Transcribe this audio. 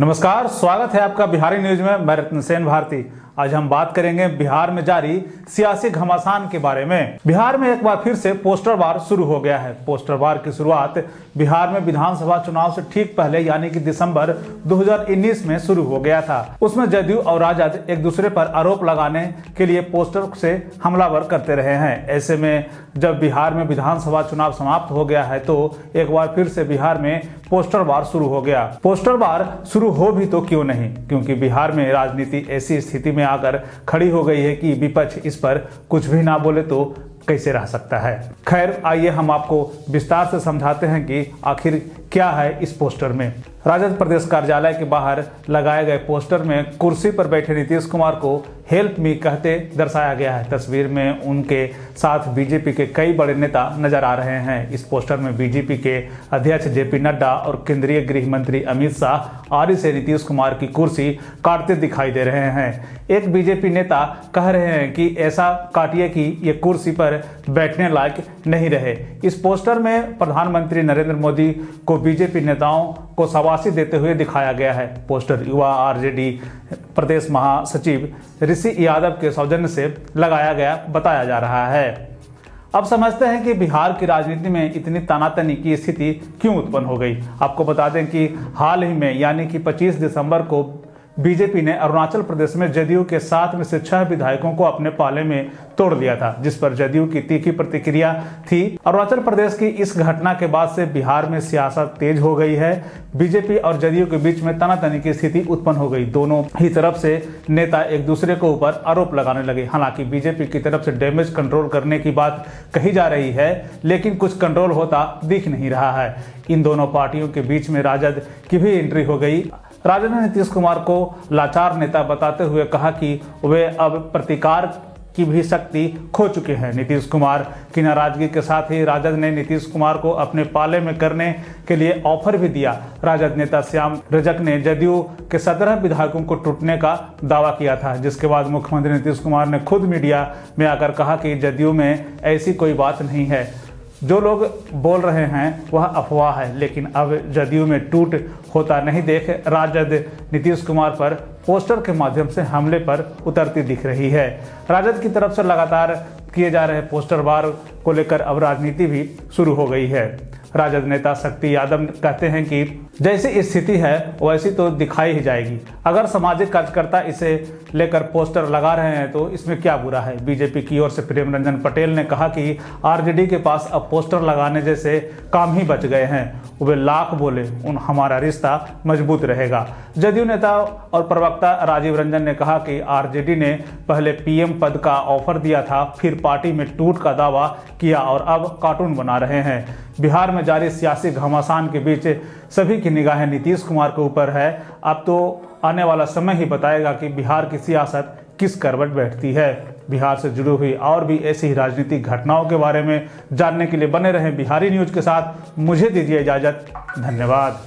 नमस्कार, स्वागत है आपका बिहारी न्यूज में। मैं रत्न सेन भारती। आज हम बात करेंगे बिहार में जारी सियासी घमासान के बारे में। बिहार में एक बार फिर से पोस्टर वार शुरू हो गया है। पोस्टर वार की शुरुआत बिहार में विधानसभा चुनाव से ठीक पहले यानी कि दिसंबर 2019 में शुरू हो गया था। उसमें जदयू और राजद एक दूसरे पर आरोप लगाने के लिए पोस्टर से हमलावर करते रहे हैं। ऐसे में जब बिहार में विधानसभा चुनाव समाप्त हो गया है तो एक बार फिर से बिहार में पोस्टर वार शुरू हो गया। पोस्टर वार शुरू हो भी तो क्यों नहीं, क्योंकि बिहार में राजनीति ऐसी स्थिति में आकर खड़ी हो गई है कि विपक्ष इस पर कुछ भी ना बोले तो कैसे रह सकता है। खैर, आइए हम आपको विस्तार से समझाते हैं कि आखिर क्या है इस पोस्टर में। राजद प्रदेश कार्यालय के बाहर लगाए गए पोस्टर में कुर्सी पर बैठे नीतीश कुमार को हेल्प मी कहते दर्शाया गया है। तस्वीर में उनके साथ बीजेपी के कई बड़े नेता नजर आ रहे हैं। इस पोस्टर में बीजेपी के अध्यक्ष जेपी नड्डा और केंद्रीय गृह मंत्री अमित शाह आदि से नीतीश कुमार की कुर्सी काटते दिखाई दे रहे हैं। एक बीजेपी नेता कह रहे हैं कि ऐसा काटिए कि ये कुर्सी पर बैठने लायक नहीं रहे। इस पोस्टर में प्रधानमंत्री नरेंद्र मोदी को बीजेपी नेताओं को सवासी देते हुए दिखाया गया है। पोस्टर युवा आरजेडी प्रदेश महासचिव ऋषि यादव के सौजन्य से लगाया गया बताया जा रहा है। अब समझते हैं कि बिहार की राजनीति में इतनी तनातनी की स्थिति क्यों उत्पन्न हो गई। आपको बता दें कि हाल ही में यानी कि 25 दिसंबर को बीजेपी ने अरुणाचल प्रदेश में जदयू के 7 में से 6 विधायकों को अपने पाले में तोड़ लिया था, जिस पर जदयू की तीखी प्रतिक्रिया थी। अरुणाचल प्रदेश की इस घटना के बाद से बिहार में सियासत तेज हो गई है। बीजेपी और जदयू के बीच में तनातनी की स्थिति उत्पन्न हो गई। दोनों ही तरफ से नेता एक दूसरे के ऊपर आरोप लगाने लगे। हालांकि बीजेपी की तरफ से डैमेज कंट्रोल करने की बात कही जा रही है, लेकिन कुछ कंट्रोल होता दिख नहीं रहा है। इन दोनों पार्टियों के बीच में राजद की भी एंट्री हो गई। राजद ने नीतीश कुमार को लाचार नेता बताते हुए कहा कि वे अब प्रतिकार की भी शक्ति खो चुके हैं। नीतीश कुमार की नाराजगी के साथ ही राजद ने नीतीश कुमार को अपने पाले में करने के लिए ऑफर भी दिया। राजद नेता श्याम रजक ने जदयू के 17 विधायकों को टूटने का दावा किया था, जिसके बाद मुख्यमंत्री नीतीश कुमार ने खुद मीडिया में आकर कहा कि जदयू में ऐसी कोई बात नहीं है, जो लोग बोल रहे हैं वह अफवाह है। लेकिन अब जदयू में टूट होता नहीं देख राजद नीतीश कुमार पर पोस्टर के माध्यम से हमले पर उतरती दिख रही है। राजद की तरफ से लगातार किए जा रहे पोस्टर वार को लेकर अब राजनीति भी शुरू हो गई है। राजद नेता शक्ति यादव कहते हैं कि जैसी स्थिति है वैसी तो दिखाई ही जाएगी। अगर सामाजिक कार्यकर्ता इसे लेकर पोस्टर लगा रहे हैं तो इसमें क्या बुरा है। बीजेपी की ओर से प्रेम रंजन पटेल ने कहा कि आरजेडी के पास अब पोस्टर लगाने जैसे काम ही बच गए हैं। वे लाख बोले हमारा रिश्ता मजबूत रहेगा। जदयू नेता और प्रवक्ता राजीव रंजन ने कहा कि आरजेडी ने पहले पीएम पद का ऑफर दिया था, फिर पार्टी में टूट का दावा किया और अब कार्टून बना रहे हैं। बिहार में जारी सियासी घमासान के बीच सभी की निगाहें नीतीश कुमार के ऊपर है। अब तो आने वाला समय ही बताएगा कि बिहार की सियासत किस करवट बैठती है। बिहार से जुड़ी हुई और भी ऐसी राजनीतिक घटनाओं के बारे में जानने के लिए बने रहें बिहारी न्यूज के साथ। मुझे दीजिए इजाजत, धन्यवाद।